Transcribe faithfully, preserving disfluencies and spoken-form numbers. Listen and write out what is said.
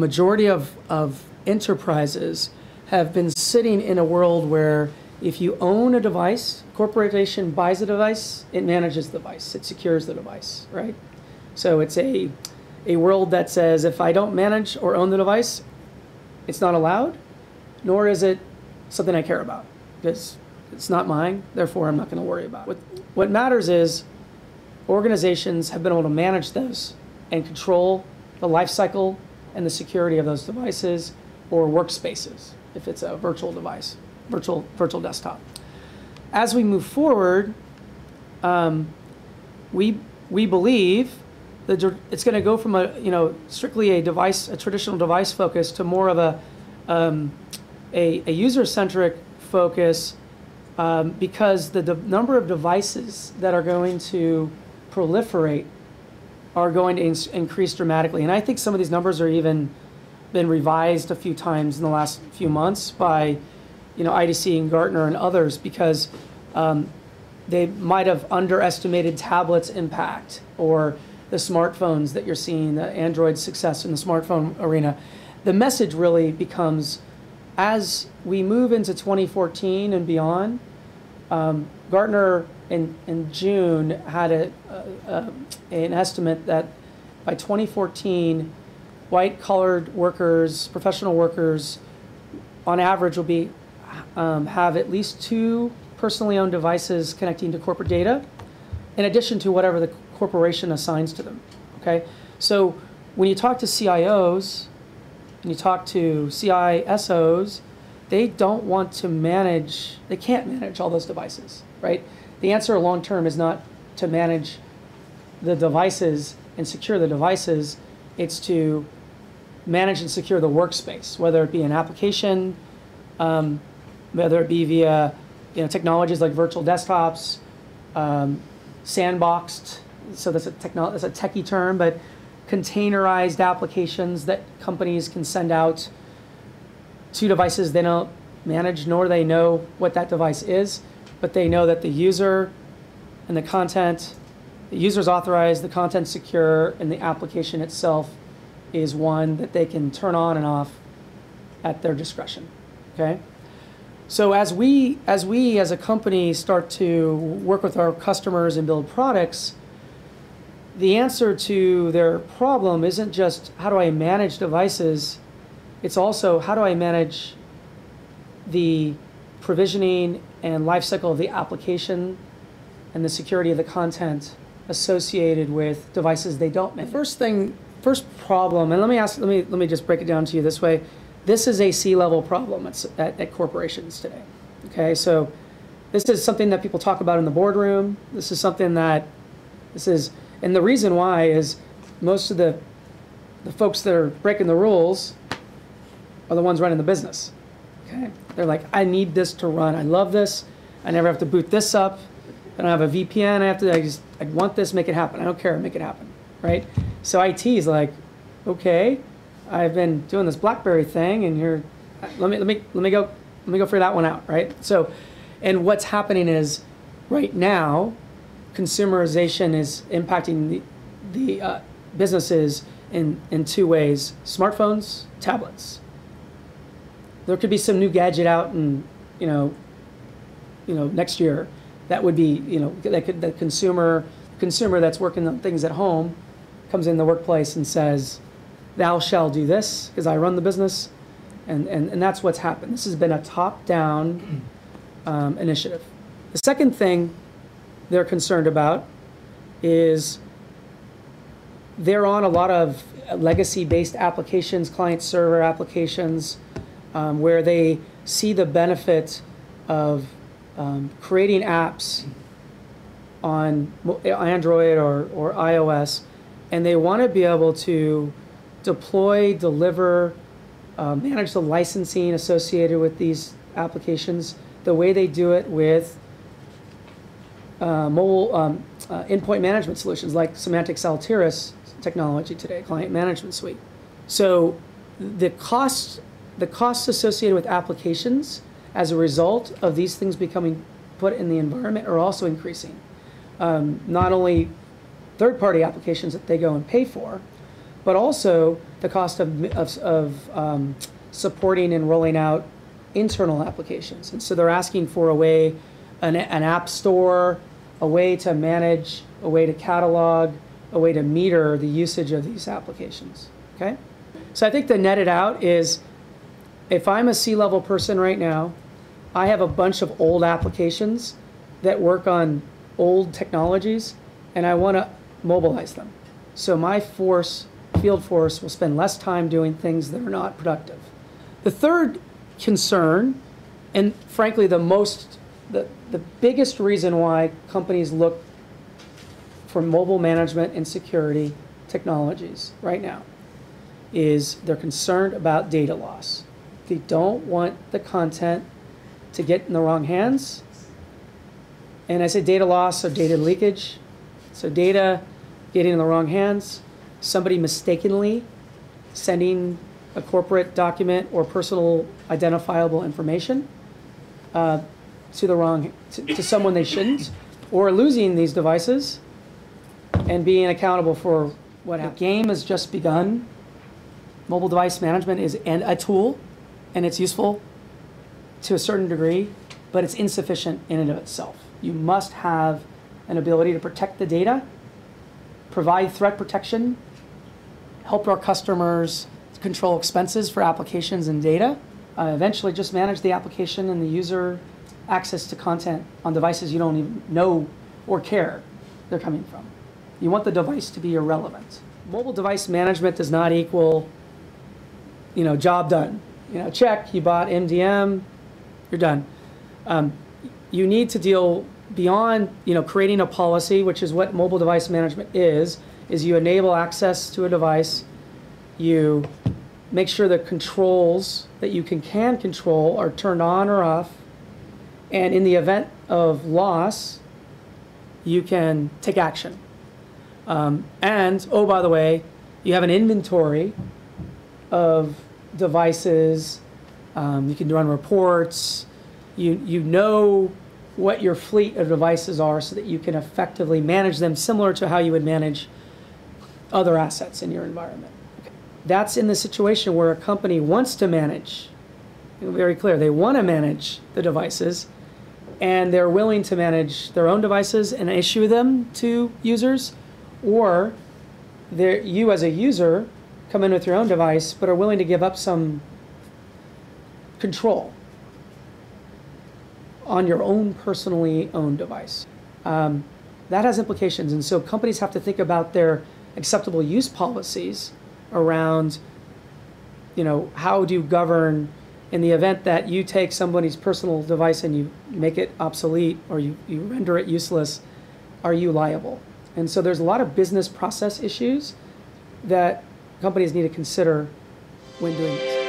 majority of, of enterprises have been sitting in a world where if you own a device, corporation buys a device, it manages the device, it secures the device, right? So it's a, a world that says if I don't manage or own the device, it's not allowed, nor is it something I care about. Because it's not mine, therefore I'm not going to worry about it. What, what matters is organizations have been able to manage those and control the life cycle and the security of those devices or workspaces, if it's a virtual device, virtual, virtual desktop. As we move forward, um, we, we believe that it's going to go from a, you know, strictly a device, a traditional device focus to more of a, um, a, a user-centric focus um, because the number of devices that are going to proliferate are going to in increase dramatically. And I think some of these numbers are even been revised a few times in the last few months by, you know, I D C and Gartner and others, because um, they might have underestimated tablets' impact or the smartphones that you're seeing, the Android success in the smartphone arena. The message really becomes, as we move into twenty fourteen and beyond, um, Gartner in, in June had a, a, a, an estimate that by twenty fourteen, white-collared workers, professional workers, on average will be, um, have at least two personally owned devices connecting to corporate data, in addition to whatever the corporation assigns to them, okay? So when you talk to C I Os, and you talk to C I S Os, they don't want to manage, they can't manage all those devices, right? The answer long-term is not to manage the devices and secure the devices, it's to manage and secure the workspace, whether it be an application, um, whether it be via you know, technologies like virtual desktops, um, sandboxed, so that's a, techno that's a techie term, but containerized applications that companies can send out to devices they don't manage, nor they know what that device is, but they know that the user and the content, the user's authorized, the content's secure, and the application itself is one that they can turn on and off at their discretion, okay? So as we, as we as a company start to work with our customers and build products, the answer to their problem isn't just how do I manage devices, it's also how do I manage the provisioning and lifecycle of the application and the security of the content associated with devices they don't manage. First thing, first problem, and let me ask, let me let me just break it down to you this way. This is a C-level problem at, at, at corporations today. Okay, so this is something that people talk about in the boardroom. This is something that this is. And the reason why is most of the, the folks that are breaking the rules are the ones running the business, okay? They're like, I need this to run. I love this. I never have to boot this up. I don't have a V P N. I have to, I just, I want this, make it happen. I don't care, make it happen, right? So I T is like, okay, I've been doing this BlackBerry thing and you're, let me, let me, let me go, let me go figure that one out, right? So, and what's happening is right now, consumerization is impacting the, the uh, businesses in, in two ways, smartphones, tablets. There could be some new gadget out in, you know, you know, next year that would be, you know, that could, the consumer, consumer that's working on things at home comes in the workplace and says, thou shall do this because I run the business. And, and, and that's what's happened. This has been a top-down um, initiative. The second thing they're concerned about is they're on a lot of legacy-based applications, client-server applications, um, where they see the benefit of um, creating apps on Android or, or iOS, and they want to be able to deploy, deliver, uh, manage the licensing associated with these applications the way they do it with Uh, mobile um, uh, endpoint management solutions like Symantec's Altiris technology today, client management suite. So the costs, the costs associated with applications as a result of these things becoming put in the environment are also increasing. Um, not only third-party applications that they go and pay for, but also the cost of, of, of um, supporting and rolling out internal applications. And so they're asking for a way, an, an app store, a way to manage, a way to catalog, a way to meter the usage of these applications, okay? So I think the netted out is, if I'm a C-level person right now, I have a bunch of old applications that work on old technologies, and I want to mobilize them. So my force, field force, will spend less time doing things that are not productive. The third concern, and frankly the most, the, the biggest reason why companies look for mobile management and security technologies right now, is they're concerned about data loss. They don't want the content to get in the wrong hands. And I say data loss, or data leakage. So data getting in the wrong hands, somebody mistakenly sending a corporate document or personal identifiable information uh, to the wrong, to, to someone they shouldn't, or losing these devices and being accountable for what happened. The game has just begun. Mobile device management is an, a tool, and it's useful to a certain degree, but it's insufficient in and of itself. You must have an ability to protect the data, provide threat protection, help our customers control expenses for applications and data, uh, eventually just manage the application and the user access to content on devices you don't even know or care they're coming from. You want the device to be irrelevant. Mobile device management does not equal, you know, job done. You know, check, you bought M D M, you're done. Um, you need to deal beyond, you know, creating a policy, which is what mobile device management is, is you enable access to a device, you make sure the controls that you can, can control are turned on or off, and in the event of loss, you can take action. Um, and, oh, by the way, you have an inventory of devices, um, you can run reports, you, you know what your fleet of devices are so that you can effectively manage them similar to how you would manage other assets in your environment. Okay. That's in the situation where a company wants to manage, very clear, they want to manage the devices, and they're willing to manage their own devices and issue them to users, or you as a user come in with your own device, but are willing to give up some control on your own personally owned device. Um, that has implications, and so companies have to think about their acceptable use policies around, you know, how do you govern in the event that you take somebody's personal device and you make it obsolete or you, you render it useless, are you liable? And so there's a lot of business process issues that companies need to consider when doing this.